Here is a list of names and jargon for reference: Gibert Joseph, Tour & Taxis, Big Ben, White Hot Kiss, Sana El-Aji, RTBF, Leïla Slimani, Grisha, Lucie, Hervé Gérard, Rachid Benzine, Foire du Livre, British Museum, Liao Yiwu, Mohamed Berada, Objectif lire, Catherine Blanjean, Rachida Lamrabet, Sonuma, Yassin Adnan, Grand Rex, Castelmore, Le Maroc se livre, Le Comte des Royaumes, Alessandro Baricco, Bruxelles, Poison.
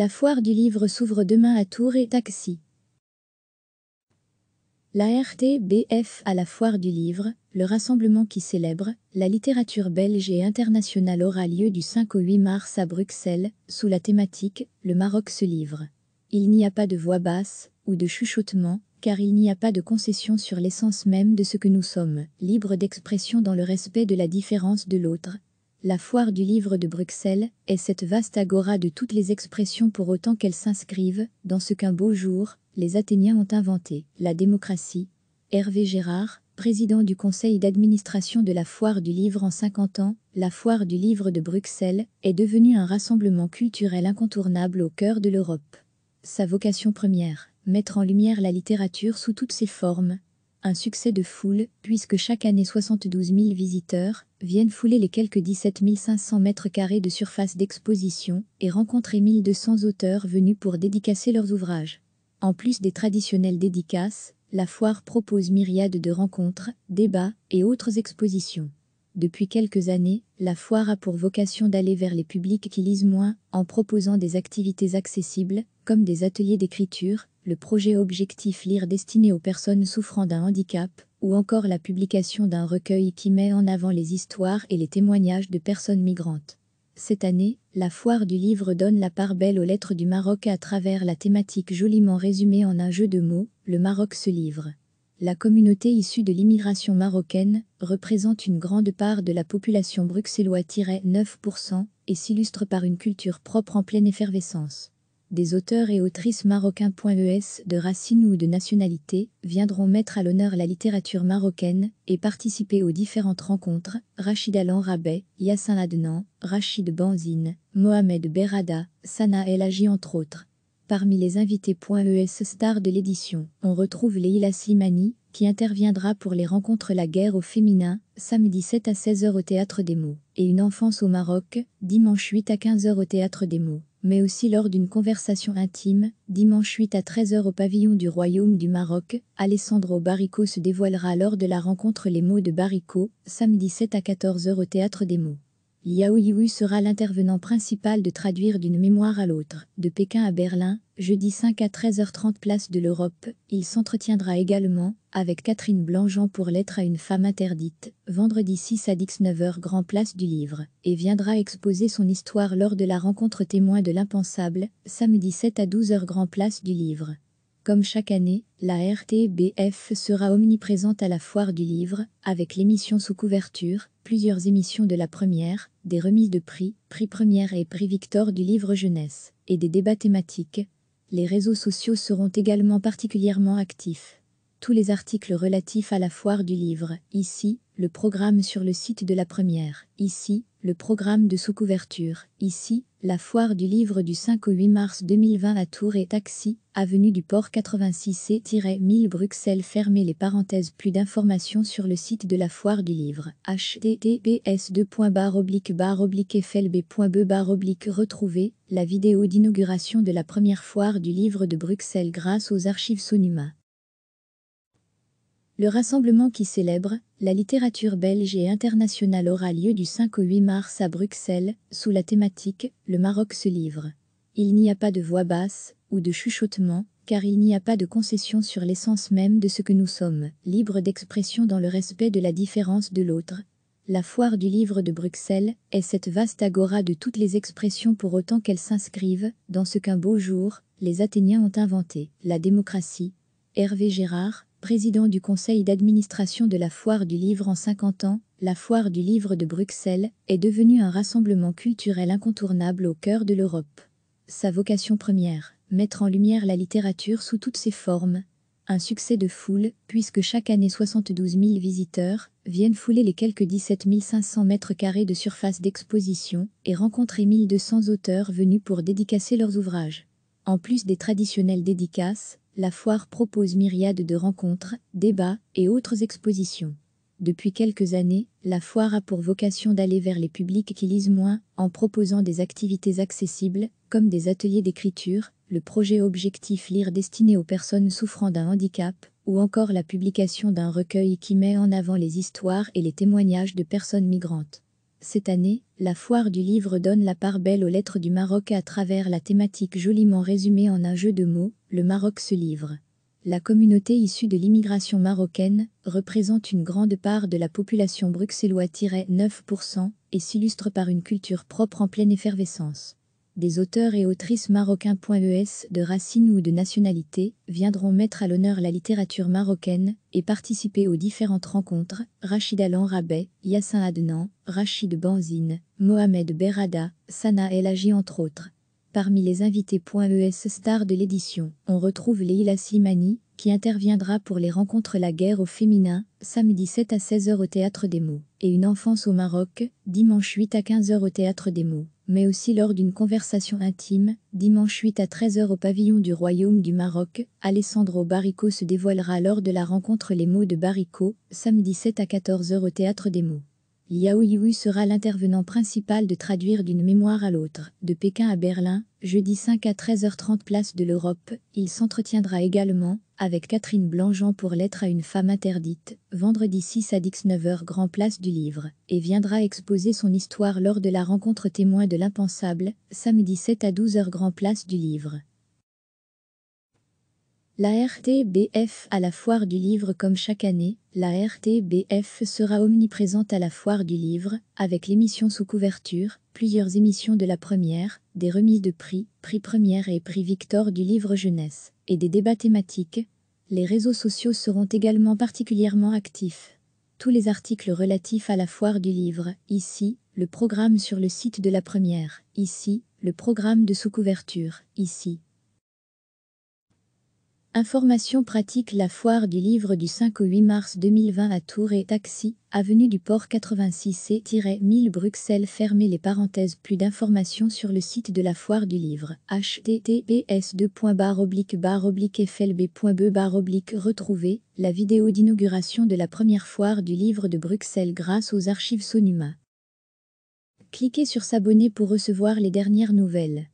La foire du livre s'ouvre demain à Tour et Taxis. La RTBF à la foire du livre, le rassemblement qui célèbre la littérature belge et internationale, aura lieu du 5 au 8 mars à Bruxelles, sous la thématique « Le Maroc se livre ». Il n'y a pas de voix basse ou de chuchotement, car il n'y a pas de concession sur l'essence même de ce que nous sommes, libres d'expression dans le respect de la différence de l'autre. La foire du livre de Bruxelles est cette vaste agora de toutes les expressions, pour autant qu'elles s'inscrivent dans ce qu'un beau jour, les Athéniens ont inventé, la démocratie. Hervé Gérard, président du conseil d'administration de la Foire du Livre. En 50 ans, la Foire du Livre de Bruxelles est devenue un rassemblement culturel incontournable au cœur de l'Europe. Sa vocation première, mettre en lumière la littérature sous toutes ses formes. Un succès de foule, puisque chaque année 72 000 visiteurs viennent fouler les quelques 17 500 mètres carrés de surface d'exposition et rencontrer 1200 auteurs venus pour dédicacer leurs ouvrages. En plus des traditionnelles dédicaces, la foire propose myriades de rencontres, débats et autres expositions. Depuis quelques années, la foire a pour vocation d'aller vers les publics qui lisent moins, en proposant des activités accessibles, comme des ateliers d'écriture, le projet Objectif lire destiné aux personnes souffrant d'un handicap, ou encore la publication d'un recueil qui met en avant les histoires et les témoignages de personnes migrantes. Cette année, la Foire du Livre donne la part belle aux lettres du Maroc à travers la thématique joliment résumée en un jeu de mots, le Maroc se livre. La communauté issue de l'immigration marocaine représente une grande part de la population bruxelloise-9% et s'illustre par une culture propre en pleine effervescence. Des auteurs et autrices marocains, de racines ou de nationalité, viendront mettre à l'honneur la littérature marocaine et participer aux différentes rencontres. Rachida Lamrabet, Yassin Adnan, Rachid Benzine, Mohamed Berada, Sana El-Aji entre autres. Parmi les invités, stars de l'édition, on retrouve Leïla Slimani, qui interviendra pour les rencontres La guerre au féminin, samedi 7 à 16h au Théâtre des Mots, et Une enfance au Maroc, dimanche 8 à 15h au Théâtre des Mots, mais aussi lors d'une conversation intime, dimanche 8 à 13h au pavillon du Royaume du Maroc. Alessandro Baricco se dévoilera lors de la rencontre Les mots de Baricco, samedi 7 à 14h au Théâtre des Mots. Liao Yiwu sera l'intervenant principal de Traduire d'une mémoire à l'autre, de Pékin à Berlin, jeudi 5 à 13h30 place de l'Europe. Il s'entretiendra également avec Catherine Blanjean pour Lettre à une femme interdite, vendredi 6 à 19h grand place du livre, et viendra exposer son histoire lors de la rencontre Témoin de l'impensable, samedi 7 à 12h grand place du livre. Comme chaque année, la RTBF sera omniprésente à la Foire du Livre, avec l'émission Sous couverture, plusieurs émissions de la première, des remises de prix, prix première et prix Victor du livre jeunesse, et des débats thématiques. Les réseaux sociaux seront également particulièrement actifs. Tous les articles relatifs à la Foire du Livre, ici, le programme sur le site de la première, ici, le programme de sous-couverture, ici, la Foire du Livre du 5 au 8 mars 2020 à Tour et Taxis, avenue du Port 86C-1000 Bruxelles. Fermez les parenthèses. Plus d'informations sur le site de la Foire du Livre, https://flb.be/. Retrouvez la vidéo d'inauguration de la première Foire du Livre de Bruxelles grâce aux archives Sonuma. Le rassemblement qui célèbre la littérature belge et internationale aura lieu du 5 au 8 mars à Bruxelles, sous la thématique « Le Maroc se livre ». Il n'y a pas de voix basse ou de chuchotement, car il n'y a pas de concession sur l'essence même de ce que nous sommes, libres d'expression dans le respect de la différence de l'autre. La Foire du Livre de Bruxelles est cette vaste agora de toutes les expressions, pour autant qu'elles s'inscrivent dans ce qu'un beau jour, les Athéniens ont inventé, la démocratie. Hervé Gérard, président du conseil d'administration de la Foire du Livre. En 50 ans, la Foire du Livre de Bruxelles est devenue un rassemblement culturel incontournable au cœur de l'Europe. Sa vocation première, mettre en lumière la littérature sous toutes ses formes. Un succès de foule, puisque chaque année 72 000 visiteurs viennent fouler les quelques 17 500 mètres carrés de surface d'exposition et rencontrer 1200 auteurs venus pour dédicacer leurs ouvrages. En plus des traditionnelles dédicaces, la foire propose myriades de rencontres, débats et autres expositions. Depuis quelques années, la foire a pour vocation d'aller vers les publics qui lisent moins, en proposant des activités accessibles, comme des ateliers d'écriture, le projet Objectif lire destiné aux personnes souffrant d'un handicap, ou encore la publication d'un recueil qui met en avant les histoires et les témoignages de personnes migrantes. Cette année, la foire du livre donne la part belle aux lettres du Maroc à travers la thématique joliment résumée en un jeu de mots, le Maroc se livre. La communauté issue de l'immigration marocaine représente une grande part de la population bruxelloise-9% et s'illustre par une culture propre en pleine effervescence. Des auteurs et autrices marocains.es de racines ou de nationalité viendront mettre à l'honneur la littérature marocaine et participer aux différentes rencontres. Rachida Lamrabet, Yassin Adnan, Rachid Benzine, Mohamed Berada, Sana El-Aji entre autres. Parmi les invités.es stars de l'édition, on retrouve Leïla Slimani, qui interviendra pour les rencontres La guerre au féminin, samedi 7 à 16h au Théâtre des Mots, et Une enfance au Maroc, dimanche 8 à 15h au Théâtre des Mots, mais aussi lors d'une conversation intime, dimanche 8 à 13h au Pavillon du Royaume du Maroc. Alessandro Baricco se dévoilera lors de la rencontre Les mots de Baricco, samedi 7 à 14h au Théâtre des Mots. Liao Yiwu sera l'intervenant principal de Traduire d'une mémoire à l'autre, de Pékin à Berlin, jeudi 5 à 13h30 place de l'Europe. Il s'entretiendra également avec Catherine Blanjean pour Lettre à une femme interdite, vendredi 6 à 19h grand place du livre, et viendra exposer son histoire lors de la rencontre Témoin de l'impensable, samedi 7 à 12h grand place du livre. La RTBF à la foire du livre. Comme chaque année, la RTBF sera omniprésente à la foire du livre, avec l'émission Sous couverture, plusieurs émissions de la première, des remises de prix, prix première et prix Victor du livre jeunesse, et des débats thématiques. Les réseaux sociaux seront également particulièrement actifs. Tous les articles relatifs à la foire du livre, ici, le programme sur le site de la première, ici, le programme de Sous couverture, ici. Information pratique. La foire du livre du 5 au 8 mars 2020 à Tour et Taxis, avenue du Port 86C-1000 Bruxelles. Fermez les parenthèses. Plus d'informations sur le site de la foire du livre. https://flb.be/ Retrouvez la vidéo d'inauguration de la première foire du livre de Bruxelles grâce aux archives Sonuma. Cliquez sur s'abonner pour recevoir les dernières nouvelles.